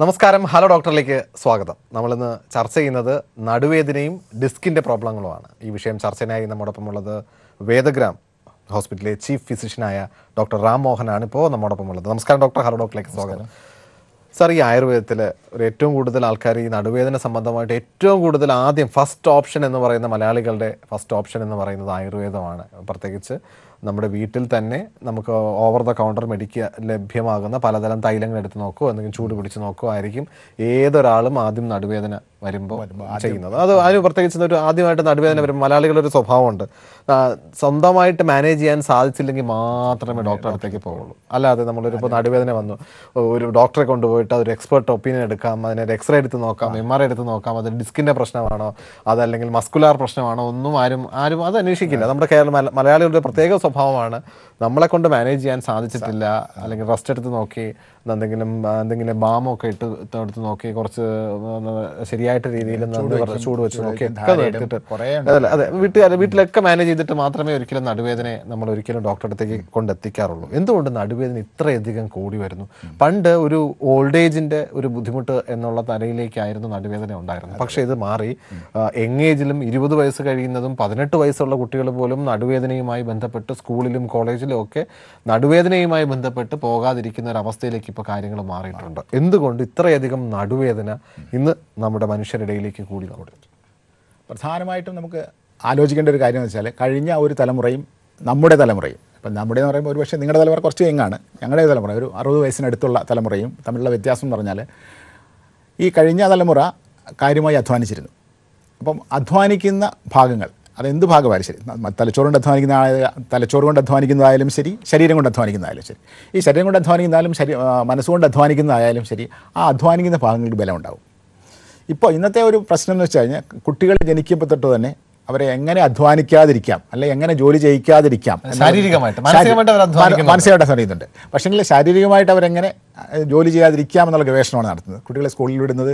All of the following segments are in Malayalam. നമസ്കാരം ഹലോ ഡോക്ടറിലേക്ക് സ്വാഗതം. നമ്മൾ ഇന്ന് ചർച്ച ചെയ്യുന്നത് നടുവേദനയും ഡിസ്കിൻ്റെ പ്രോബ്ലങ്ങളുമാണ്. ഈ വിഷയം ചർച്ചയായി നമ്മോടൊപ്പമുള്ളത് വേദഗ്രാം ഹോസ്പിറ്റലിലെ ചീഫ് ഫിസിഷ്യനായ ഡോക്ടർ റാം മോഹനാണ് ഇപ്പോൾ നമ്മോടൊപ്പമുള്ളത്. നമസ്കാരം ഡോക്ടർ, ഹലോ ഡോക്ടറിലേക്ക് സ്വാഗതം. സാർ, ഈ ആയുർവേദത്തിൽ ഒരു ഏറ്റവും കൂടുതൽ ആൾക്കാർ ഈ നടുവേദന സംബന്ധമായിട്ട് ഏറ്റവും കൂടുതൽ ആദ്യം ഫസ്റ്റ് ഓപ്ഷൻ എന്ന് പറയുന്ന മലയാളികളുടെ ഫസ്റ്റ് ഓപ്ഷൻ എന്ന് പറയുന്നത് ആയുർവേദമാണ്. പ്രത്യേകിച്ച് നമ്മുടെ വീട്ടിൽ തന്നെ നമുക്ക് ഓവർ ദ കൗണ്ടർ മെഡിക്ക ലഭ്യമാകുന്ന പലതരം തൈലങ്ങൾ എടുത്ത് നോക്കുമോ എന്തെങ്കിലും ചൂട് പിടിച്ച് നോക്കുമോ ആയിരിക്കും ഏതൊരാളും ആദ്യം നടുവേദന വരുമ്പോൾ ചെയ്യുന്നത്. അത് അതിന് പ്രത്യേകിച്ച് ഒരു ആദ്യമായിട്ട് നടുവേദന വരുമ്പോൾ മലയാളികളൊരു സ്വഭാവമുണ്ട്, സ്വന്തമായിട്ട് മാനേജ് ചെയ്യാൻ സാധിച്ചില്ലെങ്കിൽ മാത്രമേ ഡോക്ടറെ അടുത്തേക്ക് പോകുള്ളൂ. അല്ലാതെ നമ്മളൊരു ഇപ്പോൾ നടുവേദന വന്നു ഒരു ഡോക്ടറെ കൊണ്ടുപോയിട്ട് അതൊരു എക്സ്പേർട്ട് ഒപ്പീനിയൻ എടുക്കാം, അതിനൊരു എക്സ്റേ എടുത്ത് നോക്കാം, MRI എടുത്ത് നോക്കാം, അത് ഡിസ്കിൻ്റെ പ്രശ്നമാണോ അതല്ലെങ്കിൽ മസ്കുലാർ പ്രശ്നമാണോ ഒന്നും ആരും അത് അന്വേഷിക്കില്ല. നമ്മുടെ കേരളം മലയാളികളുടെ പ്രത്യേക സ്വഭാവമാണ്. നമ്മളെ കൊണ്ട് മാനേജ് ചെയ്യാൻ സാധിച്ചിട്ടില്ല അല്ലെങ്കിൽ റെസ്റ്റ് എടുത്ത് നോക്കി എന്തെങ്കിലും ബാമൊക്കെ എടുത്ത് നോക്കി കുറച്ച് ശരിയായിട്ട് രീതിയിൽ ചൂട് വെച്ച് നോക്കി അതെ വീട്ടിലൊക്കെ മാനേജ് ചെയ്തിട്ട് മാത്രമേ ഒരിക്കലും നടുവേദനയെ നമ്മൾ ഒരിക്കലും ഡോക്ടറെ അടുത്തേക്ക് കൊണ്ടെത്തിക്കാറുള്ളൂ. എന്തുകൊണ്ട് നടുവേദന ഇത്രയധികം കൂടി വരുന്നു? പണ്ട് ഒരു ഓൾഡ് ഏജിന്റെ ഒരു ബുദ്ധിമുട്ട് എന്നുള്ള തലയിലേക്കായിരുന്നു നടുവേദന ഉണ്ടായിരുന്നത്. പക്ഷേ ഇത് മാറി. യങ് ഏജിലും 20 വയസ്സ് കഴിയുന്നതും 18 വയസ്സുള്ള കുട്ടികൾ പോലും നടുവേദനയുമായി ബന്ധപ്പെട്ട് സ്കൂളിലും കോളേജിലും ഒക്കെ നടുവേദനയുമായി ബന്ധപ്പെട്ട് പോകാതിരിക്കുന്ന ഒരു അവസ്ഥയിലേക്ക് ഇപ്പോൾ കാര്യങ്ങൾ മാറിയിട്ടുണ്ട്. എന്തുകൊണ്ട് ഇത്രയധികം നടുവേദന ഇന്ന് നമ്മുടെ മനുഷ്യരുടെ ഇടയിലേക്ക് കൂടി കൂടി? പ്രധാനമായിട്ടും നമുക്ക് ആലോചിക്കേണ്ട ഒരു കാര്യം എന്ന് വെച്ചാൽ കഴിഞ്ഞ ഒരു തലമുറയും നമ്മുടെ തലമുറയും, ഇപ്പം നമ്മുടെ എന്ന് പറയുമ്പോൾ ഒരു പക്ഷേ നിങ്ങളുടെ തലമുറ കുറച്ച് യങ്ങാണ്, ഞങ്ങളുടെ തലമുറ ഒരു 60 വയസ്സിനടുത്തുള്ള തലമുറയും തമ്മിലുള്ള വ്യത്യാസം എന്ന് പറഞ്ഞാൽ ഈ കഴിഞ്ഞ തലമുറ കാര്യമായി അധ്വാനിച്ചിരുന്നു. അപ്പം അധ്വാനിക്കുന്ന ഭാഗങ്ങൾ അതെന്ത് ഭാഗമായാലും ശരി, തലച്ചോറുകൊണ്ട് അധ്വാനിക്കുന്നതായാലും ശരി, ശരീരം കൊണ്ട് അധ്വാനിക്കുന്നതായാലും ശരി, ഈ ശരീരം കൊണ്ട് അധ്വാനിക്കുന്നതായാലും ശരി, മനസ്സുകൊണ്ട് അധ്വാനിക്കുന്നതായാലും ശരി, ആ അധ്വാനിക്കുന്ന ഭാഗങ്ങൾക്ക് ബലം ഉണ്ടാകും. ഇപ്പോൾ ഇന്നത്തെ ഒരു പ്രശ്നം എന്ന് വെച്ച് കഴിഞ്ഞാൽ കുട്ടികൾ ജനിക്കുമ്പോൾ തൊട്ട് തന്നെ അവരെ എങ്ങനെ അധ്വാനിക്കാതിരിക്കാം അല്ലെങ്കിൽ എങ്ങനെ ജോലി ചെയ്യിക്കാതിരിക്കാം, ശാരീരികമായിട്ട് മാനസികമായിട്ട് അധ്വാനിക്കുന്നുണ്ട്. പക്ഷേങ്കിൽ ശാരീരികമായിട്ട് അവരെങ്ങനെ ജോലി ചെയ്യാതിരിക്കാം എന്നുള്ള ഗവേഷണമാണ് നടത്തുന്നത്. കുട്ടികളെ സ്കൂളിൽ വിടുന്നത്,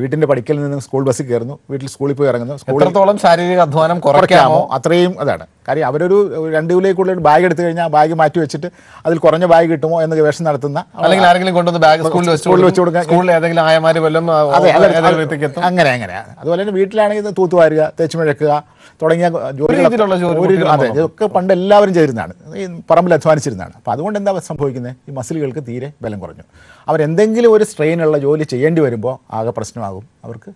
വീട്ടിൻ്റെ പടിക്കൽ നിന്ന് സ്കൂൾ ബസ്സിൽ കയറുന്നു, സ്കൂളിൽ പോയി ഇറങ്ങുന്നു, സ്കൂളിലോളം ശാരീരിക അധ്വാനം കുറയ്ക്കാമോ അത്രയും. അതാണ് കാര്യം. അവരൊരു 2 കിലോയ്ക്കുള്ള ഒരു ബാഗ് എടുത്തു കഴിഞ്ഞാൽ ആ ബാഗ് മാറ്റി വെച്ചിട്ട് അതിൽ കുറഞ്ഞ ബാഗ് കിട്ടുമോ എന്ന് ഗവേഷണം നടത്തുന്ന, അല്ലെങ്കിൽ ആരെങ്കിലും കൊണ്ടുവന്ന് ബാഗ് സ്കൂളിൽ വെച്ച് കൊടുക്കുക, സ്കൂളിൽ ഏതെങ്കിലും ആയമാർ വല്ലതും അങ്ങനെ അങ്ങനെ അതുപോലെ തന്നെ വീട്ടിലാണെങ്കിൽ തൂത്തുവാരുക, തേച്ച് മുഴക്കുക തുടങ്ങിയ ജോലികൾ അതെ ഇതൊക്കെ പണ്ട് എല്ലാവരും ചെയ്തിരുന്നതാണ്, ഈ പറമ്പിൽ അധ്വാനിച്ചിരുന്നതാണ്. അപ്പോൾ അതുകൊണ്ട് എന്താ സംഭവിക്കുന്നത്? ഈ മസിലുകൾക്ക് തീരെ ബലം കുറഞ്ഞു. അവരെന്തെങ്കിലും ഒരു സ്ട്രെയിനുള്ള ജോലി ചെയ്യേണ്ടി വരുമ്പോൾ ആകെ പ്രശ്നമാകും, അവർക്ക്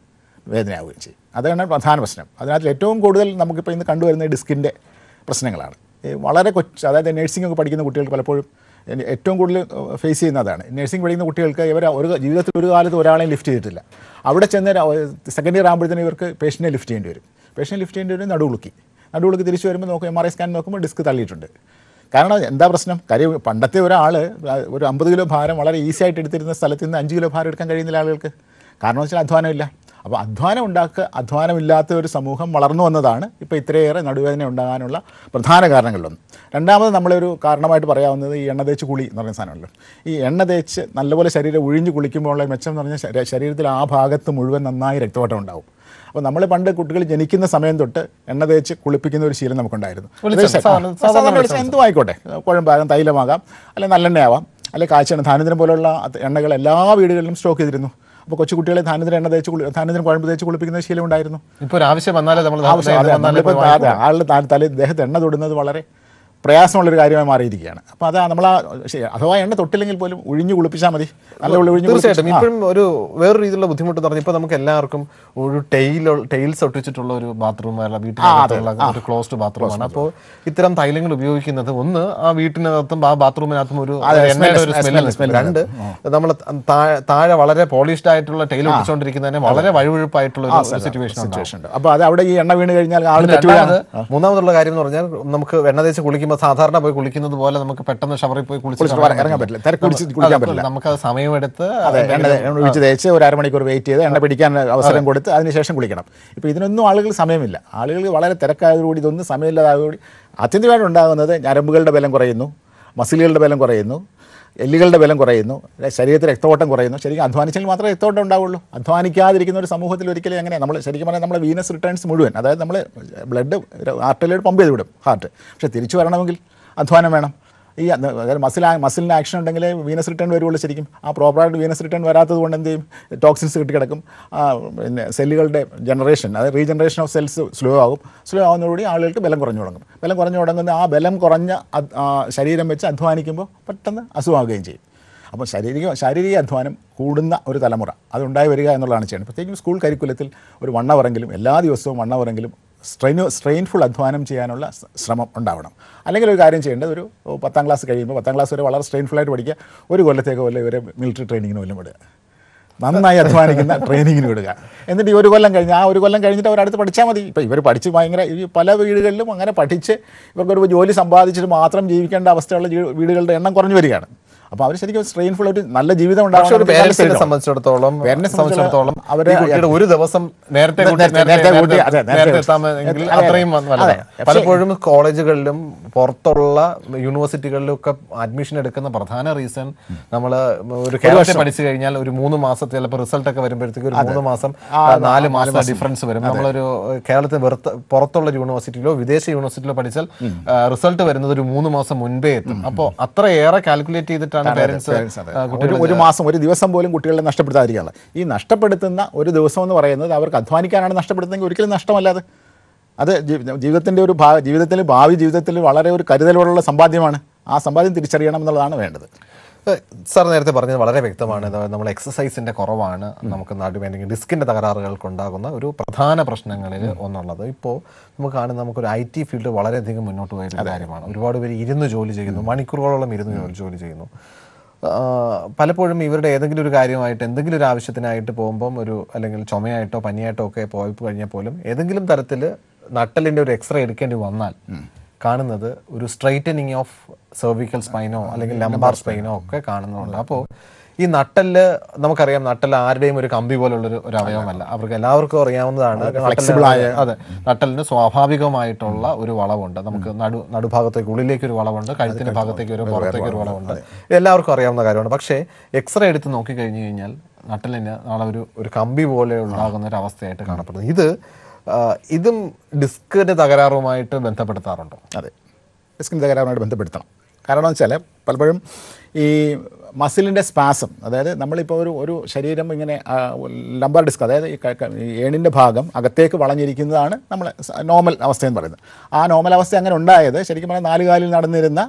വേദനയാവുകയും ചെയ്യും. അതാണ് പ്രധാന പ്രശ്നം. അതിനകത്ത് ഏറ്റവും കൂടുതൽ നമുക്കിപ്പോൾ ഇന്ന് കണ്ടുവരുന്ന ഡിസ്കിൻ്റെ പ്രശ്നങ്ങളാണ്. വളരെ അതായത് നേഴ്സിംഗ് ഒക്കെ പഠിക്കുന്ന കുട്ടികൾക്ക് പലപ്പോഴും ഏറ്റവും കൂടുതൽ ഫേസ് ചെയ്യുന്നതാണ്. നേഴ്സിംഗ് പഠിക്കുന്ന കുട്ടികൾക്ക് ഇവർ ഒരു ജീവിതത്തിൽ ഒരു കാലത്ത് ഒരാളെയും ലിഫ്റ്റ് ചെയ്തിട്ടില്ല. അവിടെ ചെന്ന് സെക്കൻഡ് ഇയർ ആകുമ്പോഴത്തേന് ഇവർക്ക് പേഷ്യൻറ്റിനെ ലിഫ്റ്റ് ചെയ്യേണ്ടി വരും. പേഷ്യൻറ്റ് ലിഫ്റ്റ് ചെയ്യേണ്ടി വരും, നടുവുളുക്കി തിരിച്ചു വരുമ്പോൾ നോക്കും, MRI സ്കാൻ നോക്കുമ്പോൾ ഡിസ്ക് തള്ളിയിട്ടുണ്ട്. കാരണം എന്താ പ്രശ്നം? കാര്യം പണ്ടത്തെ ഒരാൾ ഒരു 50 കിലോ ഭാരം വളരെ ഈസി ആയിട്ട് എടുത്തിരുന്ന സ്ഥലത്ത് നിന്ന് 5 കിലോ ഭാരം എടുക്കാൻ കഴിയുന്നില്ല ആളുകൾക്ക്. കാരണം എന്ന് വെച്ചാൽ അധ്വാനമില്ല. അപ്പോൾ അധ്വാനമില്ലാത്ത ഒരു സമൂഹം വളർന്നു വന്നതാണ് ഇപ്പോൾ ഇത്രയേറെ നടുവേദന ഉണ്ടാകാനുള്ള പ്രധാന കാരണങ്ങളിലൊന്ന്. രണ്ടാമത് നമ്മളൊരു കാരണമായിട്ട് പറയാവുന്നത് ഈ എണ്ണ തേച്ച് കുളി എന്ന് പറയുന്ന സാധനമല്ലോ. ഈ എണ്ണ തേച്ച് നല്ലപോലെ ശരീരം ഒഴിഞ്ഞ് കുളിക്കുമ്പോഴുള്ള മെച്ചം എന്ന് പറഞ്ഞാൽ ശരീരത്തിൽ ആ ഭാഗത്ത് മുഴുവൻ നന്നായി രക്തയോട്ടം ഉണ്ടാകും. അപ്പോൾ നമ്മൾ പണ്ട് കുട്ടികൾ ജനിക്കുന്ന സമയം തൊട്ട് എണ്ണ തേച്ച് കുളിപ്പിക്കുന്ന ഒരു ശീലം നമുക്കുണ്ടായിരുന്നു. എന്തും ആയിക്കോട്ടെ, കുഴമ്പാകാം, തൈലമാകാം, അല്ലെങ്കിൽ നല്ലെണ്ണയാവാം, അല്ലെങ്കിൽ കാച്ചെണ്ണ, ധാന്യത്തിനും പോലുള്ള എണ്ണകൾ എല്ലാ വീടുകളിലും സ്റ്റോക്ക് ചെയ്തിരുന്നു. അപ്പോൾ കൊച്ചു കുട്ടികളെ ധാന്യത്തിന് എണ്ണ തേച്ച് ധാന്യത്തിന് കുഴമ്പ് തേച്ച് കുളിപ്പിക്കുന്ന ശീലം ഉണ്ടായിരുന്നു. ഇപ്പോൾ ആവശ്യം വന്നാലേ ആളുടെ ദേഹത്ത് എണ്ണ തൊടുന്നത് വളരെ പ്രയാസമുള്ളൊരു കാര്യമായി മാറിയിരിക്കുകയാണ്. അപ്പോൾ അതാ നമ്മൾ അഥവാ എണ്ണ തൊട്ടില്ലെങ്കിൽ പോലും ഒഴിഞ്ഞ് കുളിപ്പിച്ചാൽ മതി. തീർച്ചയായിട്ടും ഇപ്പോഴും ഒരു വേറൊരു രീതിയിലുള്ള ബുദ്ധിമുട്ട് പറഞ്ഞാൽ ഇപ്പോൾ നമുക്ക് എല്ലാവർക്കും ഒരു ടൈൽസ് ഒട്ടിച്ചിട്ടുള്ള ഒരു ബാത്റൂം വീട്ടിൽ ക്ലോസ്ഡ് ബാത്റൂമാണ്. അപ്പോൾ ഇത്തരം തൈലങ്ങൾ ഉപയോഗിക്കുന്നത് ഒന്ന് ആ വീട്ടിനകത്തും ആ ബാത്റൂമിനകത്തും ഒരു സ്മെല്ല്, രണ്ട് നമ്മൾ താഴെ വളരെ പോളിഷ്ഡ് ആയിട്ടുള്ള ടൈൽ ഒട്ടിച്ചുകൊണ്ടിരിക്കുന്നതിന് വളരെ വഴുവഴുപ്പായിട്ടുള്ള ഒരു സിറ്റുവേഷൻ. അപ്പോൾ അത് അവിടെ ഈ എണ്ണ വീണ് കഴിഞ്ഞാൽ മൂന്നാമതുള്ള കാര്യം എന്ന് പറഞ്ഞാൽ നമുക്ക് എണ്ണ തേച്ച് കുളിക്കുമ്പോൾ സാധാരണ പോയി കുളിക്കുന്നത് പോലെ നമുക്ക് പെട്ടെന്ന് ഷവറിൽ പോയി കുളിക്കാൻ പറ്റില്ല. നമുക്ക് സമയമെടുത്ത് ഒഴിച്ച് തേച്ച് ഒരു അരമണിക്കൂർ വെയിറ്റ് ചെയ്ത് എണ്ണ പിടിക്കാൻ അവസരം കൊടുത്ത് അതിനുശേഷം കുളിക്കണം. ഇപ്പോൾ ഇതിനൊന്നും ആളുകൾ സമയമില്ല. ആളുകൾ വളരെ തിരക്കായതോടുകൂടി ഇതൊന്നും സമയമില്ലാതായതോടുകൂടി അത്യന്തമായിട്ട് ഉണ്ടാകുന്നത് ഞരമ്പുകളുടെ ബലം കുറയുന്നു, മസിലുകളുടെ ബലം കുറയുന്നു, എല്ലുകളുടെ ബലം കുറയുന്നു, ശരീരത്തിൽ രക്തഓട്ടം കുറയുന്നു. ശരിക്കും അധ്വാനിച്ചെങ്കിൽ മാത്രമേ രക്തോട്ടം ഉണ്ടാവുള്ളൂ. അധ്വാനിക്കാതിരിക്കുന്ന ഒരു സമൂഹത്തിൽ ഒരിക്കലും എങ്ങനെ നമ്മൾ ശരിക്കും പറഞ്ഞാൽ നമ്മൾ വീനസ് റിട്ടേൺസ് മുഴുവൻ, അതായത് നമ്മൾ ബ്ലഡ് ഹാർട്ടിലോട്ട് പമ്പ് ചെയ്ത് വിടും ഹാർട്ട്. പക്ഷേ തിരിച്ചു വരണമെങ്കിൽ അധ്വാനം വേണം. ഈ മസിലിന് ആക്ഷൻ ഉണ്ടെങ്കിൽ വീനസ് റിട്ടേൺ വരുള്ളൂ. ശരിക്കും ആ പ്രോപ്പറായിട്ട് വീനസ് റിട്ടേൺ വരാത്തത് കൊണ്ട് എന്ത് ചെയ്യും, ടോക്സിൻസ് കിട്ടി കിടക്കും. പിന്നെ സെല്ലുകളുടെ ജനറേഷൻ, അതായത് റീജനറേഷൻ ഓഫ് സെൽസ് സ്ലോ ആകും. സ്ലോ ആകുന്നതോടുകൂടി ആളുകൾക്ക് ബലം കുറഞ്ഞു തുടങ്ങും. ബലം കുറഞ്ഞു തുടങ്ങുന്ന ആ ബലം കുറഞ്ഞ ശരീരം വെച്ച് അധ്വാനിക്കുമ്പോൾ പെട്ടെന്ന് അസുഖമാകുകയും ചെയ്യും. അപ്പോൾ ശാരീരിക അധ്വാനം കൂടുന്ന ഒരു തലമുറ അതുണ്ടായി വരിക എന്നുള്ളതാണ് ചെയ്യുന്നത്. പ്രത്യേകിച്ചും സ്കൂൾ കരിക്കുലത്തിൽ ഒരു 1 hour എങ്കിലും എല്ലാ ദിവസവും 1 hour എങ്കിലും സ്ട്രെയിൻഫുൾ അധ്വാനം ചെയ്യാനുള്ള ശ്രമം ഉണ്ടാവണം. അല്ലെങ്കിൽ ഒരു കാര്യം ചെയ്യേണ്ടത്, ഒരു 10th class കഴിയുമ്പോൾ 10th class വരെ വളരെ സ്ട്രെയിൻഫുള്ളായിട്ട് പഠിക്കുക. ഒരു കൊല്ലത്തേക്ക് വല്ല ഇവരെ മിലിറ്ററി ട്രെയിനിങ്ങിന് വല്ലതും വിടുക, നന്നായി അധ്വാനിക്കുന്ന ട്രെയിനിങ്ങിന് വിടുക. എന്നിട്ട് ഈ ഒരു കൊല്ലം കഴിഞ്ഞ് ആ ഒരു കൊല്ലം കഴിഞ്ഞിട്ട് അവരടുത്ത് പഠിച്ചാൽ മതി. ഇപ്പോൾ ഇവർ പഠിച്ച് ഭയങ്കര ഈ പല വീടുകളിലും അങ്ങനെ പഠിച്ച് ഇവർക്കൊരു ജോലി സമ്പാദിച്ചിട്ട് മാത്രം ജീവിക്കേണ്ട അവസ്ഥയുള്ള വീടുകളുടെ എണ്ണം കുറഞ്ഞു വരികയാണ്. അപ്പോൾ അവർ ശരിക്കും സ്ട്രെയിൻഫുൾ ഒരു നല്ല ജീവിതം ഉണ്ടാകും. പേരൻസിനെ സംബന്ധിച്ചിടത്തോളം അവരെ ഒരു ദിവസം നേരത്തെ പലപ്പോഴും കോളേജുകളിലും പുറത്തുള്ള യൂണിവേഴ്സിറ്റികളിലും ഒക്കെ അഡ്മിഷൻ എടുക്കുന്ന പ്രധാന റീസൺ, നമ്മൾ ഒരു വർഷം പഠിച്ചു കഴിഞ്ഞാൽ ഒരു 3 മാസം ചിലപ്പോൾ റിസൾട്ട് ഒക്കെ വരുമ്പോഴത്തേക്ക് ഒരു 3 മാസം 4 മാസം ഡിഫറൻസ് വരും. നമ്മളൊരു കേരളത്തിൽ പുറത്തുള്ള യൂണിവേഴ്സിറ്റിയിലോ വിദേശ യൂണിവേഴ്സിറ്റിയിലോ പഠിച്ചാൽ റിസൾട്ട് വരുന്നത് ഒരു 3 മാസം മുൻപേ എത്തും. അപ്പോൾ അത്രയേറെ കാൽക്കുലേറ്റ് ചെയ്തിട്ട് ഒരു മാസം ഒരു ദിവസം പോലും കുട്ടികളെ നഷ്ടപ്പെടുത്താതിരിക്കുകയാണ്. ഈ നഷ്ടപ്പെടുത്തുന്ന ഒരു ദിവസം എന്ന് പറയുന്നത് അവർക്ക് അധ്വാനിക്കാനാണ് നഷ്ടപ്പെടുത്തുന്നതെങ്കിൽ ഒരിക്കലും നഷ്ടമല്ലാതെ അത് ജീവിതത്തിൻ്റെ ഒരു ജീവിതത്തിൽ ഭാവി ജീവിതത്തിൽ വളരെ ഒരു കരുതലോടുള്ള സമ്പാദ്യമാണ്. ആ സമ്പാദ്യം തിരിച്ചറിയണം എന്നുള്ളതാണ് വേണ്ടത്. സാർ നേരത്തെ പറഞ്ഞത് വളരെ വ്യക്തമാണ്. നമ്മൾ എക്സസൈസിൻ്റെ കുറവാണ് നമുക്ക് നാട്ടുവേദനയ്ക്ക് ഡിസ്കിൻ്റെ തകരാറുകൾക്കുണ്ടാകുന്ന ഒരു പ്രധാന പ്രശ്നങ്ങളിൽ ഒന്നുള്ളത്. ഇപ്പോൾ നമുക്ക് കാണുന്ന നമുക്കൊരു IT ഫീൽഡ് വളരെയധികം മുന്നോട്ട് പോയൊരു കാര്യമാണ്. ഒരുപാട് പേര് ഇരുന്ന് ജോലി ചെയ്യുന്നു, മണിക്കൂറുകളോളം ഇരുന്ന് ജോലി ചെയ്യുന്നു. പലപ്പോഴും ഇവരുടെ ഏതെങ്കിലും ഒരു കാര്യമായിട്ട് എന്തെങ്കിലും ഒരു ആവശ്യത്തിനായിട്ട് പോകുമ്പം ഒരു അല്ലെങ്കിൽ ചുമയായിട്ടോ പനിയായിട്ടോ ഒക്കെ പോയി കഴിഞ്ഞാൽ പോലും ഏതെങ്കിലും തരത്തിൽ നട്ടലിൻ്റെ ഒരു എക്സ്റേ എടുക്കേണ്ടി വന്നാൽ കാണുന്നത് ഒരു സ്ട്രൈറ്റനിങ് ഓഫ് സെർവിക്കൽ സ്പൈനോ അല്ലെങ്കിൽ ലംബാർ സ്പൈനോ ഒക്കെ കാണുന്നുണ്ട്. അപ്പോൾ ഈ നട്ടല് നമുക്കറിയാം, നട്ടൽ ആരുടെയും ഒരു കമ്പി പോലുള്ളൊരു ഒരു അവയവമല്ല. അവർക്ക് എല്ലാവർക്കും അറിയാവുന്നതാണ്. അതെ, നട്ടലിന് സ്വാഭാവികമായിട്ടുള്ള ഒരു വളവുണ്ട്. നമുക്ക് നടുഭാഗത്തേക്ക് ഉള്ളിലേക്ക് ഒരു വളവുണ്ട്, കഴുത്തിൻ്റെ ഭാഗത്തേക്ക് ഒരു പുറത്തേക്ക് ഒരു വളവുണ്ട്. എല്ലാവർക്കും അറിയാവുന്ന കാര്യമാണ്. പക്ഷേ എക്സ്റേ എടുത്ത് നോക്കിക്കഴിഞ്ഞു കഴിഞ്ഞാൽ നട്ടലിന് നാളെ ഒരു കമ്പി പോലെ ഉണ്ടാകുന്ന ഒരു അവസ്ഥയായിട്ട് കാണപ്പെടുന്നത്. ഇതും ഡിസ്കിൻ്റെ തകരാറുമായിട്ട് ബന്ധപ്പെടുത്താറുണ്ടോ? അതെ, ഡിസ്കിൻ്റെ തകരാറുമായിട്ട് ബന്ധപ്പെടുത്തണം. കാരണം എന്ന് വെച്ചാൽ പലപ്പോഴും ഈ മസിലിൻ്റെ സ്പാസം, അതായത് നമ്മളിപ്പോൾ ഒരു ശരീരം ഇങ്ങനെ ലംബർ ഡിസ്ക്, അതായത് ഈ ഏണിൻ്റെ ഭാഗം അകത്തേക്ക് വളഞ്ഞിരിക്കുന്നതാണ് നമ്മൾ നോർമൽ അവസ്ഥയെന്ന് പറയുന്നത്. ആ നോർമൽ അവസ്ഥ അങ്ങനെ ഉണ്ടായത് ശരിക്കും പറഞ്ഞാൽ 4 കാലിൽ നടന്നിരുന്ന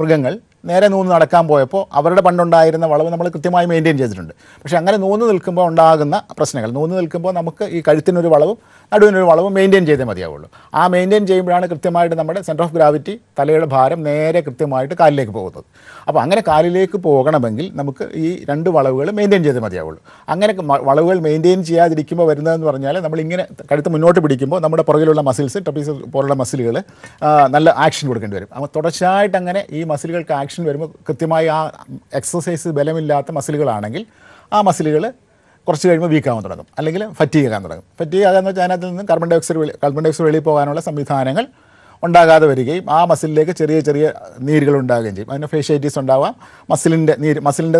മൃഗങ്ങൾ നേരെ നൂന്ന് നടക്കാൻ പോയപ്പോൾ അവരുടെ പണ്ടുണ്ടായിരുന്ന വളവ് നമ്മൾ കൃത്യമായി മെയിൻറ്റെയിൻ ചെയ്തിട്ടുണ്ട്. പക്ഷേ അങ്ങനെ നൂന്ന് നിൽക്കുമ്പോൾ ഉണ്ടാകുന്ന പ്രശ്നങ്ങൾ, നൂന്ന് നിൽക്കുമ്പോൾ നമുക്ക് ഈ കഴുത്തിനൊരു വളവും നടുവിനൊരു വളവും മെയിൻറ്റെയിൻ ചെയ്തേ മതിയാവുള്ളൂ. ആ മെയിൻറ്റെയിൻ ചെയ്യുമ്പോഴാണ് കൃത്യമായിട്ട് നമ്മുടെ സെൻറ്റർ ഓഫ് ഗ്രാവിറ്റി, തലയുടെ ഭാരം നേരെ കൃത്യമായിട്ട് കാലിലേക്ക് പോകുന്നത്. അപ്പോൾ അങ്ങനെ കാലിലേക്ക് പോകണമെങ്കിൽ നമുക്ക് ഈ 2 വളവുകൾ മെയിൻറ്റെയിൻ ചെയ്തേ മതിയാവുള്ളൂ. അങ്ങനെ വളവുകൾ മെയിൻറ്റെയിൻ ചെയ്യാതിരിക്കുമ്പോൾ വരുന്നതെന്ന് പറഞ്ഞാൽ നമ്മളിങ്ങനെ കഴുത്ത് മുന്നോട്ട് പിടിക്കുമ്പോൾ നമ്മുടെ പുറകിലുള്ള മസിൽസ്, ട്രപീസ് പോലുള്ള മസിലുകൾ നല്ല ആക്ഷൻ കൊടുക്കേണ്ടി വരും. അപ്പോൾ തുടർച്ചയായിട്ട് അങ്ങനെ ഈ മസിലുകൾക്ക് ആക്ഷൻ വരുമ്പോൾ കൃത്യമായി ആ എക്സസൈസ് ബലമില്ലാത്ത മസിലുകളാണെങ്കിൽ ആ മസിലുകൾ കുറച്ച് കഴിയുമ്പോൾ വീക്കാകാൻ തുടങ്ങും, അല്ലെങ്കിൽ ഫറ്റീകാൻ തുടങ്ങും. ഫറ്റീകാകാന്ന് വെച്ചാൽ അതിനകത്ത് നിന്ന് കാർബൺ ഡയോക്സൈഡ് വെളിയിൽ പോകാനുള്ള സംവിധാനങ്ങൾ ഉണ്ടാകാതെ വരികയും ആ മസിലിലേക്ക് ചെറിയ ചെറിയ നീരുകൾ ഉണ്ടാകുകയും ചെയ്യും. അതിന് ഫേഷ്യേറ്റീസ് ഉണ്ടാവാം, മസിലിൻ്റെ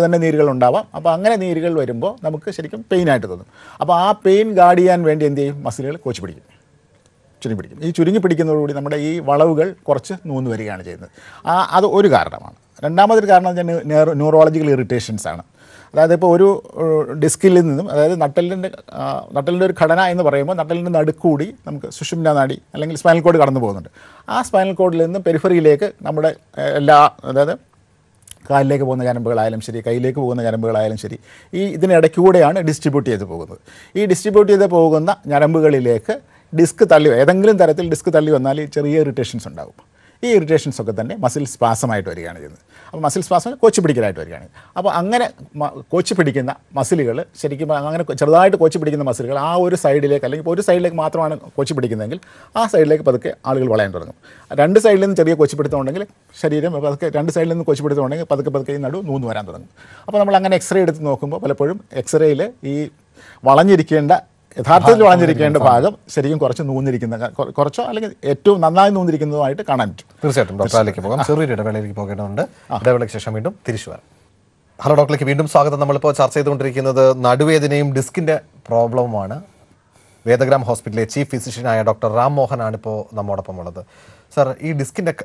തന്നെ നീരുകൾ ഉണ്ടാവാം. അപ്പോൾ അങ്ങനെ നീരുകൾ വരുമ്പോൾ നമുക്ക് ശരിക്കും പെയിനായിട്ട് തോന്നും. അപ്പോൾ ആ പെയിൻ ഗാർഡ് ചെയ്യാൻ വേണ്ടി എന്ത് ചെയ്യും, മസിലുകൾ കോച്ച് പിടിക്കും, ചുരുങ്ങിപ്പിടിക്കും. ഈ ചുരുങ്ങി പിടിക്കുന്നതോടുകൂടി നമ്മുടെ ഈ വളവുകൾ കുറച്ച് നൂന്ന് വരികയാണ് ചെയ്യുന്നത്. അത് ഒരു കാരണമാണ്. രണ്ടാമതൊരു കാരണം എന്ന് വെച്ചാൽ ന്യൂറോളജിക്കൽ ഇറിറ്റേഷൻസ് ആണ്. അതായത് ഇപ്പോൾ ഒരു ഡിസ്കിൽ നിന്നും, അതായത് നട്ടലിൻ്റെ ഒരു ഘടന എന്ന് പറയുമ്പോൾ നട്ടലിൻ്റെ നടുക്കൂടി നമുക്ക് സുഷുമ്നാ നാഡി അല്ലെങ്കിൽ സ്പൈനൽ കോഡ് കടന്നു പോകുന്നുണ്ട്. ആ സ്പൈനൽ കോഡിൽ നിന്നും പെരിഫറിയിലേക്ക് നമ്മുടെ എല്ലാ, അതായത് കാലിലേക്ക് പോകുന്ന ഞരമ്പുകളായാലും ശരി, കയ്യിലേക്ക് പോകുന്ന ഞരമ്പുകളായാലും ശരി, ഈ ഇതിനിടയ്ക്കൂടെയാണ് ഡിസ്ട്രിബ്യൂട്ട് ചെയ്ത് പോകുന്നത്. ഈ ഡിസ്ട്രിബ്യൂട്ട് ചെയ്ത് പോകുന്ന ഞരമ്പുകളിലേക്ക് ഡിസ്ക് തള്ളി, ഏതെങ്കിലും തരത്തിൽ ഡിസ്ക് തള്ളി വന്നാൽ ചെറിയ ഇറിറ്റേഷൻസ് ഉണ്ടാകും. ഈ ഇറിറ്റേഷൻസ് ഒക്കെ തന്നെ മസിൽ സ്പാസമായിട്ട് വരികയാണ് ചെയ്യുന്നത്. അപ്പോൾ മസിൽ സ്പാസം കോച്ച് പിടിക്കലായിട്ട് വരികയാണ്. അപ്പോൾ അങ്ങനെ കോച്ച് പിടിക്കുന്ന മസിലുകൾ ശരിക്കും അങ്ങനെ ചെറുതായിട്ട് കോച്ച് പിടിക്കുന്ന മസിലുകൾ ആ ഒരു സൈഡിലേക്ക്, അല്ലെങ്കിൽ ഒരു സൈഡിലേക്ക് മാത്രമാണ് കോച്ച് പിടിക്കുന്നതെങ്കിൽ ആ സൈഡിലേക്ക് പതുക്കെ ആളുകൾ വളയാൻ തുടങ്ങും. 2 സൈഡിൽ നിന്ന് ചെറിയ കോച്ച് പിടുത്തമുണ്ടെങ്കിൽ ശരീരം പതുക്കെ 2 സൈഡിൽ നിന്ന് കോച്ച് പിടുത്തമുണ്ടെങ്കിൽ പതുക്കെ ഈ നടു നൂന്ന് വരാൻ തുടങ്ങും. അപ്പോൾ നമ്മൾ അങ്ങനെ എക്സ്റേ എടുത്ത് നോക്കുമ്പോൾ പലപ്പോഴും എക്സ്റേയിൽ ഈ വളഞ്ഞിരിക്കേണ്ട, യഥാർത്ഥത്തിൽ വളഞ്ഞിരിക്കേണ്ട ഭാഗം ശരിക്കും കുറച്ച് നൂന്നിരിക്കുന്ന, കുറച്ചോ അല്ലെങ്കിൽ ഏറ്റവും നന്നായി നൂന്നിരിക്കുന്നതുമായിട്ട് കാണാൻ പറ്റും. തീർച്ചയായിട്ടും ഡോക്ടറിലേക്ക് പോകാം. ചെറിയൊരു ഇടവേളയിലേക്ക് പോകേണ്ടതുണ്ട്. ഇടവേളയ്ക്ക് ശേഷം വീണ്ടും തിരിച്ചു വരാം. Hello Doctor, welcome to the disc problem. Vedagram Hospital Chief Physician Dr. Ram Mohan Anipo. Sir, this disc is a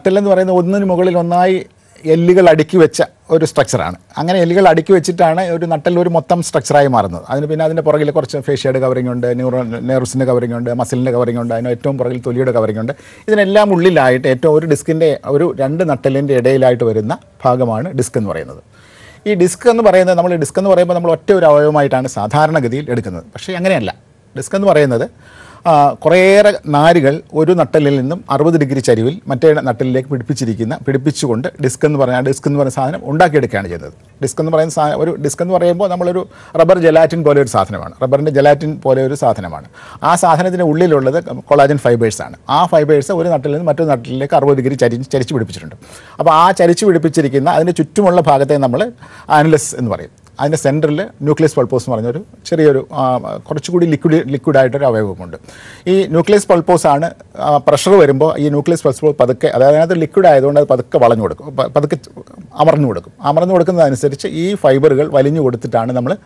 very good thing. Illegal adequate or structure. I'm going to illegal adequate it and I would not tell you motum structure. I'm not. I've been in the particular question facial covering under neuron nerves covering under muscle covering under item particle to lead covering under. Is an elam woolly light, a tower disc in a random not telling a daylight over in the Pagaman disc and another. E disc and the Varena, number disc and the Varena, whatever I might and Satharnagil, Edican. Shanganella. Disc and the Varena. Korea Narigal, Udu Natalil in them, Arbu degree Cherivil, Mater Natal Lake Pidipichikina, Pidipichunda, Disconver Sana, Undaka candidate. Disconver Sana, Disconver Namalu, rubber gelatin polyur Sathanaman, rubber gelatin polyur Sathanaman. Ah Sathana in a woolly load of collagen fibers. Ah fibers are Natal, Mater Natal Lake, Arbu degree Cherichi Pidipichund. About Cherichi Pidipichikina, and the Chutumala Pagata and Namala, analysts in worry. And the central nucleus pulpose marano, cherry liquid item. E nucleus pulpose and pressure verimbo, e nucleus pulpose padaka, another liquid I don't have padaka valanodako, padaka amarnodako. Amarnodakan and search e fiber girl while you would the tanamla,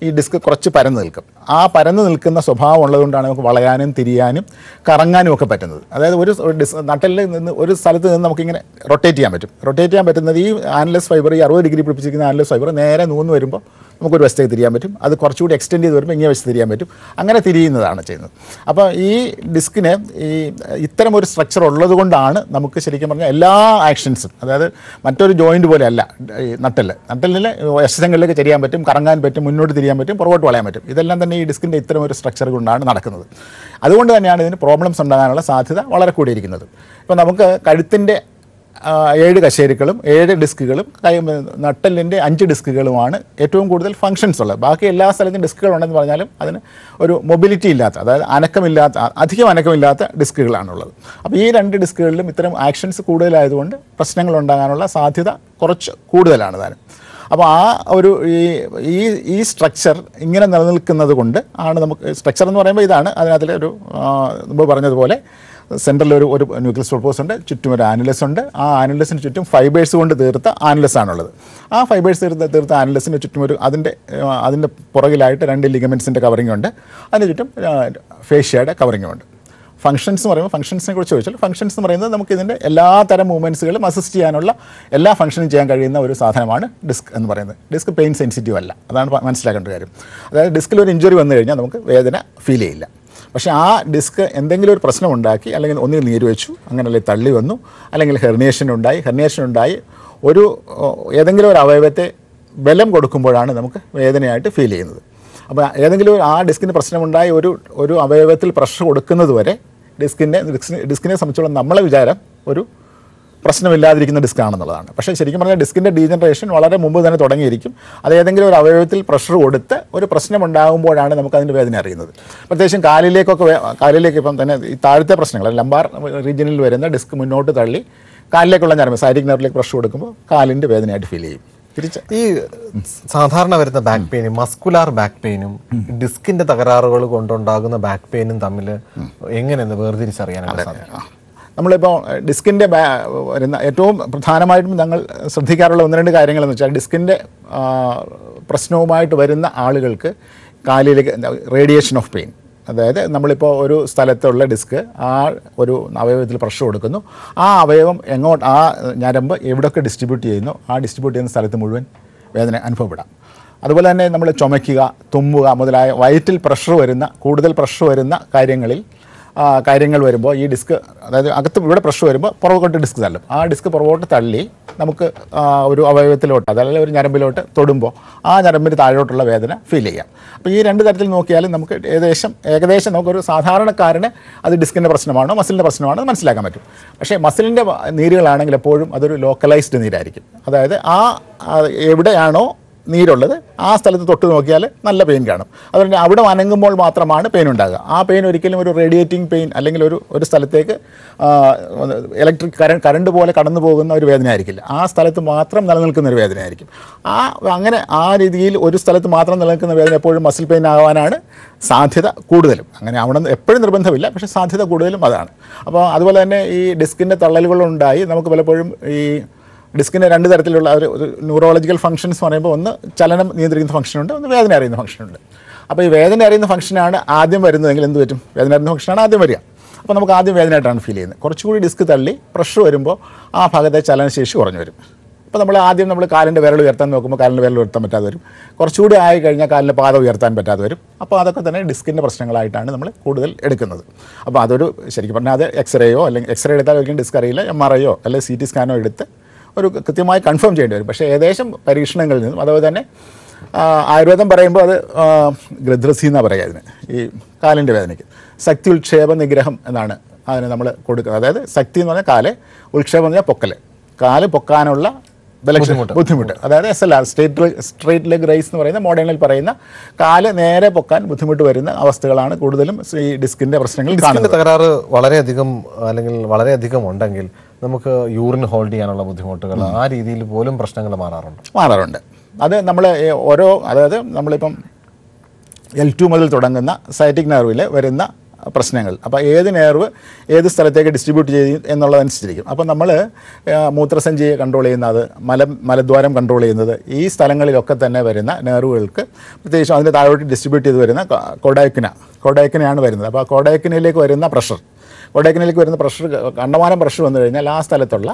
e disc crotch paranilk. Ah, paranilkana soha, one loan dana, valayan, tirianim, karanganoka pattern. Otherwise, or natal or salatin rotatia metal. Rotatia metal, the analyst fiber, yarrow degree propagation analyst fiber, air and one verimbo. West the diameter, other corchute extended or many of the diameter. I'm going to theory in the Dana channel. Upon E. Discine, E. Ithermo structure or Lodon Dana, Namuka, la actions, another Matur joined Volella, Natella, Natella, a single leg diameter, Karangan betum, Munod diameter, or what valameter. Either than E. Discine, ithermo structure Gundan, Narakan. Other one than problems on Dana Satha, all are coded another. When Namuka Kaditinde. Aided a shericulum, aided discigulum, Natal in the anti discigulum, etum good functions. Baki last discigulum and Valanum, or mobility lata, Anacamilla, Athia Anacamilla, discigulanola. A year anti discigulum, itram actions Kudel as one, Prestangle Danola, Sathida, Korch, Kudelana. About e structure, Ingan and another Kunda, and structure and another central or nucleus pulpose under Chitum analyst under analyst in Chitum fibers under the analyst another. Ah, fibers are the analyst in Chitum other than the porogiliter and the ligaments in the covering under and the Chitum fascia covering under. Functions are functions in the functions are in the Mukin, a lot of movements, Massistianola, a la function Jangarina or Sathamana, disc and Varenda. Disc pain sensitive, one's like a disc injury on the area where they feel ill. But I disc and then person on Daki, along only near which I'm going to let live no, along her nation die, or Yadangler Bellum go to Kumbarana, where then I had to feel in. About Yadangler disc in the person on die, or away with pressure would come the way, disc in some children, Namala Vijara, or Personal in the discount on the land. But I disc in the degeneration, all other Mumbo than a Totangi. I think you are aware with pressure wood or a person on downboard and the Makan Vedinari. But they think Kali Lake, Tarta personal, Lambar, regional Verena, discriminated early. Kali Lake Lamas, I didn't like pressure to come, Kali in the Vedinat Philip. Santhana with the back pain, muscular back pain, disc in the Tagara, Gondon dog on the back pain in Tamil, Engen and the Virgin Sariana. Disc in the atom, Prathanamite, Santikaro, and the Irangal and the child, disc in the Prasnomite, wherein the Aligalke, Kali radiation of pain. There, Namalipo or Stalatola disc, are or Nave with the Prashodakano, Avevum, Engot, Naramba, Evoca distribute, are distributed in Salatamudan, where an unforbidden. Otherwise, Namala Chomakiga, Tumbuga, Mother, vital pressure wherein the Kudal pressure in the Kairangal. Kairangal variable, ye disc, rather pressure, provocated disc. Our disc provoked Tali, Namuk, Avayatelota, Narabilota, Todumbo, and Aramitarotola Vedana, Filia. Peer under that Nokia, Namuk, Egation, Okur, Sathara Karana, other disc in the personamano, muscle the personamano, and slagametu. A shame muscle in the near landing, a podium, other localized in the direction. Other, Evidano. neerulladu aa sthalathu tottu nokkiyal nalla pain kaanum adonde avide anangumbol maatramana pain undaga aa pain orikkalum oru radiating pain allengil oru sthalatthekku electric current pole kadannu poguna oru vedana aayirikkilla aa sthalathu maatram nilanilkkunna oru vedana aayirikkum aa angane aa reethiyil oru sthalathu maatram nilanilkkunna vedana eppozhum muscle pain aagavanaanu സാധ്യത കൂടുതലും അങ്ങനെ അവിടെ എപ്പോഴും നിർബന്ധമില്ല പക്ഷേ സാധ്യത കൂടുതലും അതാണ് അപ്പോൾ അതുപോലെ തന്നെ ഈ ഡിസ്കിന്റെ തള്ളലുകൾ ഉണ്ടായി നമുക്ക് പലപ്പോഴും ഈ ഡിസ്കിന്റെ രണ്ട് തരത്തിലുള്ള ഒരു ന്യൂറോളജിക്കൽ ഫങ്ഷൻസ് എന്ന് പറയുമ്പോൾ ഒന്ന് ചലനം നിയന്ത്രിക്കുന്ന ഫംഗ്ഷൻ ഉണ്ട് ഒന്ന് വേദന അറിയുന്ന ഫംഗ്ഷൻ ഉണ്ട് അപ്പോൾ ഈ വേദന അറിയുന്ന ഫംഗ്ഷനാണ് ആദ്യം വരുന്നതെങ്കിൽ എന്ത് പറ്റും വേദന അറിയുന്ന ഫംഗ്ഷനാണ് ആദ്യം വരിക അപ്പോൾ നമുക്ക് ആദ്യം വേദനയായിട്ടാണ് ഫീൽ ചെയ്യുന്നത് കുറച്ചുകൂടി ഡിസ്ക് തള്ളി പ്രഷർ വരുമ്പോൾ ആ ഭാഗത്തെ ചലനശേഷി കുറഞ്ഞു വരും അപ്പോൾ നമ്മൾ ആദ്യം കാലിൻ്റെ വിരൽ ഉയർത്താൻ നോക്കുമ്പോൾ കാലിൻ്റെ വിരൽ ഉയർത്താൻ പറ്റാതെ വരും കുറച്ചുകൂടി ആയി കഴിഞ്ഞാൽ കാലിൻ്റെ പാത ഉയർത്താൻ പറ്റാതെ വരും അപ്പോൾ അതൊക്കെ തന്നെ ഡിസ്കിൻ്റെ പ്രശ്നങ്ങളായിട്ടാണ് നമ്മൾ കൂടുതൽ എടുക്കുന്നത് അപ്പോൾ അതൊരു ശരിക്കും പറഞ്ഞാൽ അത് എക്സ്റേയോ അല്ലെങ്കിൽ എക്സ്റേ എടുത്താൽ ഒരിക്കലും ഡിസ്ക് അറിയില്ല MRIയോ അല്ലെങ്കിൽ CT സ്കാനോ എടുത്ത് ഒരു കൃത്യമായി കൺഫേം ചെയ്യേണ്ടി വരും പക്ഷേ ഏകദേശം പരീക്ഷണങ്ങളിൽ നിന്നും അതുപോലെ തന്നെ ആയുർവേദം പറയുമ്പോൾ അത് ഗ്രദ്രസി എന്നാണ് പറയുക അതിന് ഈ കാലിൻ്റെ വേദനയ്ക്ക് ശക്തി ഉൾക്ഷേപ നിഗ്രഹം എന്നാണ് അതിന് നമ്മൾ കൊടുക്കുന്നത് അതായത് ശക്തി എന്ന് പറഞ്ഞാൽ കാല് ഉൾക്ഷേപം എന്ന് പറഞ്ഞാൽ പൊക്കൽ കാല് പൊക്കാനുള്ള ബുദ്ധിമുട്ട് അതായത് SLR സ്ട്രേറ്റ് ലെഗ് റൈസ് എന്ന് പറയുന്ന മോഡേണിൽ പറയുന്ന കാല് നേരെ പൊക്കാൻ ബുദ്ധിമുട്ട് വരുന്ന അവസ്ഥകളാണ് കൂടുതലും ഈ ഡിസ്കിന്റെ പ്രശ്നങ്ങൾ ഡിസ്കിന്റെ തകരാറ് വളരെയധികം ഉണ്ടെങ്കിൽ നമുക്ക് യൂറിൻ ഹോൾഡ് ചെയ്യാനുള്ള ബുദ്ധിമുട്ടുകൾ ആ രീതിയിൽ പോലും പ്രശ്നങ്ങൾ മാറാറുണ്ട് അത് നമ്മൾ ഓരോ അതായത് നമ്മളിപ്പം L2 മുതൽ തുടങ്ങുന്ന സയാറ്റിക് നെർവിൽ വരുന്ന പ്രശ്നങ്ങൾ അപ്പോൾ ഏത് നെർവ് ഏത് സ്ഥലത്തേക്ക് ഡിസ്ട്രിബ്യൂട്ട് ചെയ്യും എന്നുള്ളതനുസരിച്ചിരിക്കും അപ്പോൾ നമ്മൾ മൂത്രസഞ്ചിയെ കൺട്രോൾ ചെയ്യുന്നത് മലദ്വാരം കൺട്രോൾ ചെയ്യുന്നത് ഈ സ്ഥലങ്ങളിലൊക്കെ തന്നെ വരുന്ന നെർവുകൾക്ക് പ്രത്യേകിച്ചും അതിൻ്റെ താഴോട്ട് ഡിസ്ട്രിബ്യൂട്ട് ചെയ്ത് വരുന്ന കോഡൈക്കിനയാണ് വരുന്നത് അപ്പോൾ കോഡൈക്കിനയിലേക്ക് വരുന്ന പ്രഷർ കണ്ടമാനം പ്രഷർ വന്നു കഴിഞ്ഞാൽ ആ സ്ഥലത്തുള്ള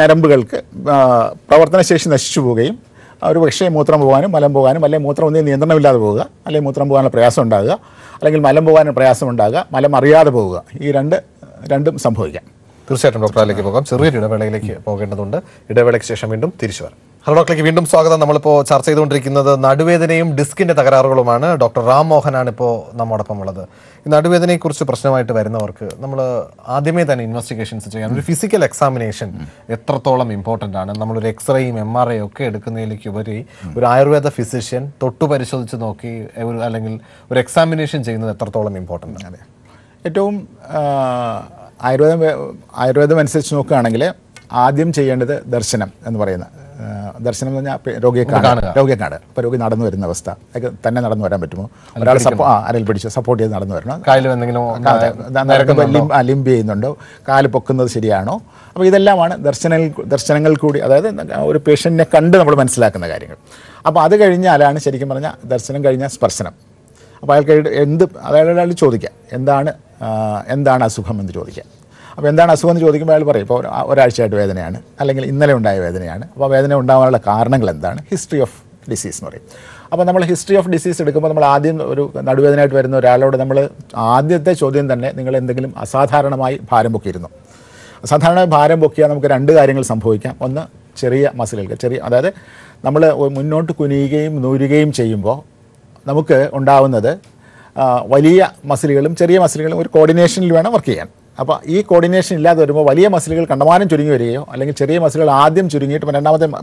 ഞരമ്പുകൾക്ക് പ്രവർത്തനശേഷി നശിച്ചു പോവുകയും ഒരു പക്ഷേ മൂത്രം പോകാനും മലം പോകാനും അല്ലെങ്കിൽ മൂത്രം ഒന്നും നിയന്ത്രണമില്ലാതെ പോവുക അല്ലെങ്കിൽ മൂത്രം പോകാനുള്ള പ്രയാസം ഉണ്ടാകുക അല്ലെങ്കിൽ മലം പോകാനും പ്രയാസം ഉണ്ടാകുക മലം അറിയാതെ പോവുക ഈ രണ്ടും സംഭവിക്കാം തീർച്ചയായിട്ടും ഡോക്ടറിലേക്ക് പോകാം ചെറിയൊരു ഇടവേളയിലേക്ക് പോകേണ്ടതുണ്ട് ഇടവേളയ്ക്ക് ശേഷം വീണ്ടും തിരിച്ചു വരാം ഹലോ ഡോക്ടറിലേക്ക് വീണ്ടും സ്വാഗതം നമ്മളിപ്പോൾ ചർച്ച ചെയ്തുകൊണ്ടിരിക്കുന്നത് നടുവേദനയും ഡിസ്കിൻ്റെ തകരാറുകളുമാണ് ഡോക്ടർ റാം മോഹനാണ് ഇപ്പോൾ നമ്മോടൊപ്പം ഉള്ളത് ഈ നടുവേദനയെക്കുറിച്ച് പ്രശ്നമായിട്ട് വരുന്നവർക്ക് നമ്മൾ ആദ്യമേ തന്നെ ഇൻവെസ്റ്റിഗേഷൻസ് ചെയ്യാം ഒരു ഫിസിക്കൽ എക്സാമിനേഷൻ എത്രത്തോളം ഇമ്പോർട്ടൻ്റ് ആണ് നമ്മളൊരു എക്സ്റേയും MRIയും ഒക്കെ എടുക്കുന്നതിലേക്ക് ഉപരി ഒരു ആയുർവേദ ഫിസിഷ്യൻ തൊട്ടു പരിശോധിച്ച് നോക്കി അല്ലെങ്കിൽ ഒരു എക്സാമിനേഷൻ ചെയ്യുന്നത് എത്രത്തോളം ഇമ്പോർട്ടൻ്റ് ആണ് ഏറ്റവും ആയുർവേദം അനുസരിച്ച് നോക്കുകയാണെങ്കിൽ ആദ്യം ചെയ്യേണ്ടത് ദർശനം എന്ന് പറയുന്ന ദർശനം എന്ന് പറഞ്ഞാൽ രോഗിയെ കാണുക അപ്പോൾ രോഗി നടന്നു വരുന്ന അവസ്ഥ തന്നെ നടന്നു വരാൻ പറ്റുമോ ഒരാൾ അരയിൽ പിടിച്ച് സപ്പോർട്ട് ചെയ്ത് നടന്നു വരണം കാലിൽ ലിംബ് ചെയ്യുന്നുണ്ടോ കാല് പൊക്കുന്നത് ശരിയാണോ അപ്പോൾ ഇതെല്ലാമാണ് ദർശനങ്ങൾ കൂടി അതായത് ഒരു പേഷ്യൻറ്റിനെ കണ്ട് നമ്മൾ മനസ്സിലാക്കുന്ന കാര്യങ്ങൾ അപ്പോൾ അത് കഴിഞ്ഞാലാണ് ശരിക്കും പറഞ്ഞാൽ ദർശനം കഴിഞ്ഞാൽ സ്പർശനം അപ്പോൾ അയാൾക്ക് അയാൾ ചോദിക്കുക എന്താണ് അസുഖം എന്ന് ചോദിക്കുക അപ്പോൾ എന്താണ് അസുഖം എന്ന് ചോദിക്കുമ്പോൾ അയാൾ പറയും ഇപ്പോൾ ഒരാഴ്ചയായിട്ട് വേദനയാണ് അല്ലെങ്കിൽ ഇന്നലെ ഉണ്ടായ വേദനയാണ് അപ്പോൾ വേദന ഉണ്ടാകാനുള്ള കാരണങ്ങൾ എന്താണ് ഹിസ്റ്ററി ഓഫ് ഡിസീസ് എന്ന് പറയും അപ്പോൾ നമ്മൾ ഹിസ്റ്ററി ഓഫ് ഡിസീസ് എടുക്കുമ്പോൾ നമ്മൾ ആദ്യം ഒരു നടുവേദനയായിട്ട് വരുന്ന ഒരാളോട് നമ്മൾ ആദ്യത്തെ ചോദ്യം തന്നെ നിങ്ങൾ എന്തെങ്കിലും അസാധാരണമായി ഭാരം പൊക്കിയിരുന്നു അസാധാരണമായി ഭാരം പൊക്കിയാൽ നമുക്ക് രണ്ട് കാര്യങ്ങൾ സംഭവിക്കാം ഒന്ന് ചെറിയ മസിലുകൾ അതായത് നമ്മൾ മുന്നോട്ട് കുനിയുകയും നൂരുകയും ചെയ്യുമ്പോൾ നമുക്ക് ഉണ്ടാവുന്നത് വലിയ മസിലുകളും ചെറിയ മസിലുകളും ഒരു കോർഡിനേഷനിൽ വേണം വർക്ക് ചെയ്യാൻ അപ്പോൾ ഈ കോർഡിനേഷൻ ഇല്ലാതെ വരുമ്പോൾ വലിയ മസിലുകൾ കണ്ടമാനം ചുരുങ്ങി വരികയോ അല്ലെങ്കിൽ ചെറിയ മസിലുകൾ ആദ്യം ചുരുങ്ങിയിട്ട്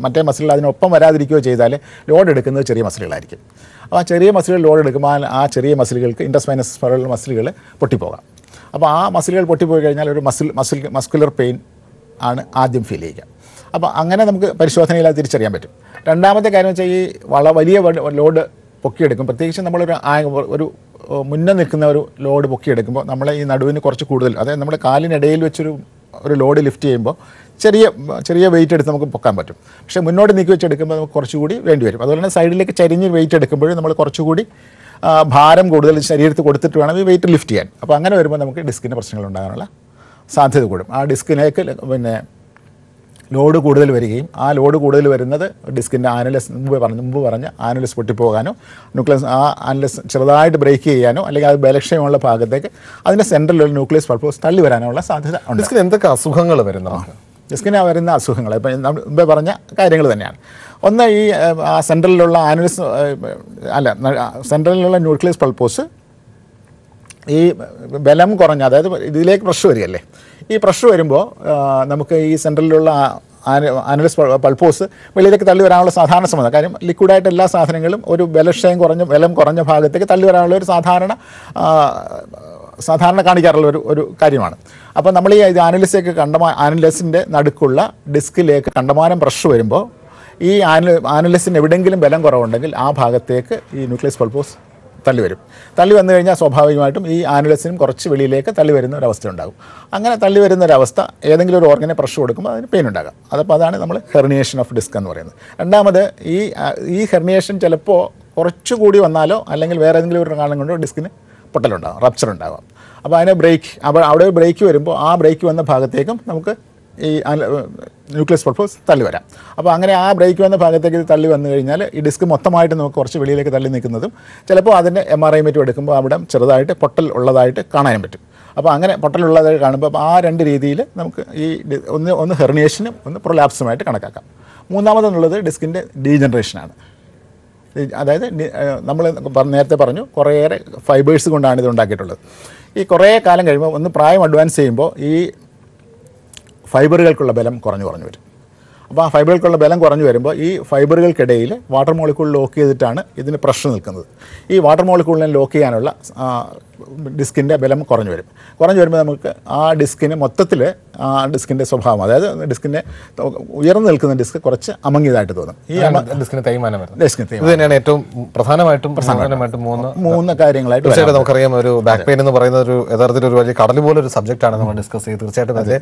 മറ്റേ മസിലുകൾ അതിനൊപ്പം വരാതിരിക്കുകയോ ചെയ്താൽ ലോഡ് എടുക്കുന്നത് ചെറിയ മസിലുകളായിരിക്കും അപ്പോൾ ആ ചെറിയ മസിലുകൾ ലോഡ് എടുക്കുമ്പോൾ ആ ചെറിയ മസിലുകൾക്ക് ഇൻഡസ്പൈനസ് സ്പൈറൽ മസിലുകൾ പൊട്ടിപ്പോകാം അപ്പോൾ ആ മസിലുകൾ പൊട്ടിപ്പോയി കഴിഞ്ഞാൽ ഒരു മസ്കുലർ പെയിൻ ആണ് ആദ്യം ഫീൽ ചെയ്യുക അപ്പോൾ അങ്ങനെ നമുക്ക് പരിശോധനയിൽ അത് തിരിച്ചറിയാൻ പറ്റും രണ്ടാമത്തെ കാര്യം വെച്ചാൽ ഈ വലിയ ലോഡ് പൊക്കിയെടുക്കും പ്രത്യേകിച്ച് നമ്മളൊരു മുന്നേ നിൽക്കുന്ന ഒരു ലോഡ് പൊക്കിയെടുക്കുമ്പോൾ നമ്മളെ ഈ നടുവിന് കുറച്ച് കൂടുതൽ അതായത് നമ്മുടെ കാലിനിടയിൽ വെച്ചൊരു ലോഡ് ലിഫ്റ്റ് ചെയ്യുമ്പോൾ ചെറിയ വെയിറ്റ് എടുത്ത് നമുക്ക് പൊക്കാൻ പറ്റും പക്ഷേ മുന്നോട്ട് നീക്കി വെച്ചെടുക്കുമ്പോൾ നമുക്ക് കുറച്ചുകൂടി വേണ്ടി വരും അതുപോലെ തന്നെ സൈഡിലേക്ക് ചരിഞ്ഞ് വെയിറ്റ് എടുക്കുമ്പോഴും നമ്മൾ കുറച്ചുകൂടി ഭാരം കൂടുതൽ ശരീരത്തിൽ കൊടുത്തിട്ട് വേണം ഈ വെയിറ്റ് ലിഫ്റ്റ് ചെയ്യാൻ അപ്പോൾ അങ്ങനെ വരുമ്പോൾ നമുക്ക് ഡിസ്കിന് പ്രശ്നങ്ങൾ ഉണ്ടാകാനുള്ള സാധ്യത കൂടും ആ ഡിസ്കിനേക്ക് ലോഡ് കൂടുതൽ വരികയും ആ ലോഡ് കൂടുതൽ വരുന്നത് ഡിസ്കിൻ്റെ ആനുലസ് മുമ്പ് പറഞ്ഞ ആനുലസ് പൊട്ടിപ്പോകാനോ ന്യൂക്ലിയസ് ആ ആനുലസ് ചെറുതായിട്ട് ബ്രേക്ക് ചെയ്യാനോ അല്ലെങ്കിൽ അത് ബലക്ഷയമുള്ള ഭാഗത്തേക്ക് അതിൻ്റെ സെൻട്രലിലുള്ള ന്യൂക്ലിയസ് പർപ്പോസ് തള്ളി വരാനോ ഉള്ള സാധ്യത ഉണ്ട് ഡിസ്കിന് എന്തൊക്കെ അസുഖങ്ങൾ വരുന്നതാണ് ഡിസ്കിന് വരുന്ന അസുഖങ്ങൾ ഇപ്പം മുമ്പേ പറഞ്ഞ കാര്യങ്ങൾ തന്നെയാണ് ഒന്ന് ഈ സെൻട്രലിലുള്ള സെൻട്രലിലുള്ള ന്യൂക്ലിയസ് പൾപ്പോസ് ഈ ബലം കുറഞ്ഞ അതായത് ഇതിലേക്ക് പ്രഷർ വരികയല്ലേ ഈ പ്രഷർ വരുമ്പോൾ നമുക്ക് ഈ സെൻട്രലിലുള്ള analyst pulpose, Velika Taluran Sathana Samaka, liquidate La Sathangalum, or Belashang or Velum Koranja Paga, Taluran Sathana Sathana Kandikar Kariman. Upon Namali, the analyst analyst in the Nadakula, Discilake, Kandaman and Prashurimbo, E. analyst in Evidangil and Belangorangal, Apagatake, E. nucleus pulpose. Talu and the Rena Sobhavimatum, E. analyst in Corchivili Lake, Talu in the Ravastunda. Angana Talu in the Ravasta, Edangular organ, a proshodicum, and pain and daga. Other Padana, herniation of disc conversion. And Namada, E. herniation telepo, Corchu Gudi Vanalo, Alangal, where Angular disc in Potalunda, rupture and daga. About a break, about a break you, a break you on the Pagatekum, Namka, E. nucleus purpose, Talivera. Upon a break on the Pagatek, Talu and the Rinale, it is Motamite and Corsivilly like Talinicanum, Telepo, then MRI meter to come abdom, Cheradite, Potal Oladite, Canaimit. Upon a Potal Oladite Canapa are and Redile, on the herniation, on the prolapse matter, Kanaka. Munama and Lother disc degeneration. Number Barnett the Parano, Korea, fibers go down to the Dagatola. E. Korea Kalangarimo on the prime advanced symbol, E. Fibrical colabellum coronary. About fibrical colabellum coronary, E. fibrical cadale, water molecule loci the tanner, is in a personal canoe. E. water molecule and loci anula, diskinda bellum coronary. Coronary are diskin motile, diskin subhama, diskin, we are on the Ilkan disc correction among the other. Diskin time, diskin. Then I took Prasana, moon, the carrying light, back pain in the other carnival subject and discuss it.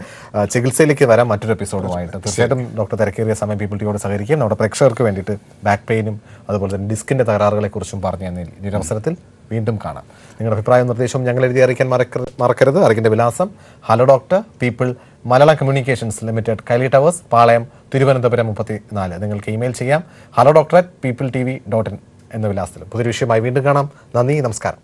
ചികിത്സയിലേക്ക് വരാം മറ്റൊരു എപ്പിസോഡുമായിട്ട്. തീർച്ചയായിട്ടും ഡോക്ടർ തിരക്കേറിയ സമയം പീപ്പിൾ ടിയോട് സഹകരിക്കുകയും നമ്മുടെ പ്രേക്ഷകർക്ക് വേണ്ടിയിട്ട് ബാക്ക് പെയിനും അതുപോലെ തന്നെ ഡിസ്കിൻ്റെ തകരാറുകളെക്കുറിച്ചും പറഞ്ഞു തന്നതിൽ ഈ അവസരത്തിൽ വീണ്ടും കാണാം. നിങ്ങളുടെ അഭിപ്രായവും നിർദ്ദേശവും ഞങ്ങൾ എഴുതി അറിയിക്കാൻ മറക്കരുത്. അറിയിക്കേണ്ട വിലാസം hello doctor people Malayala communications limited Kaili towers Palayam Thiruvananthapuram 34. നിങ്ങൾക്ക് ഇമെയിൽ ചെയ്യാം hello.doctor@peopleTV.in എന്ന വിലാസത്തിൽ. പുതിയൊരു വിഷയമായി വീണ്ടും കാണാം. നന്ദി, നമസ്കാരം.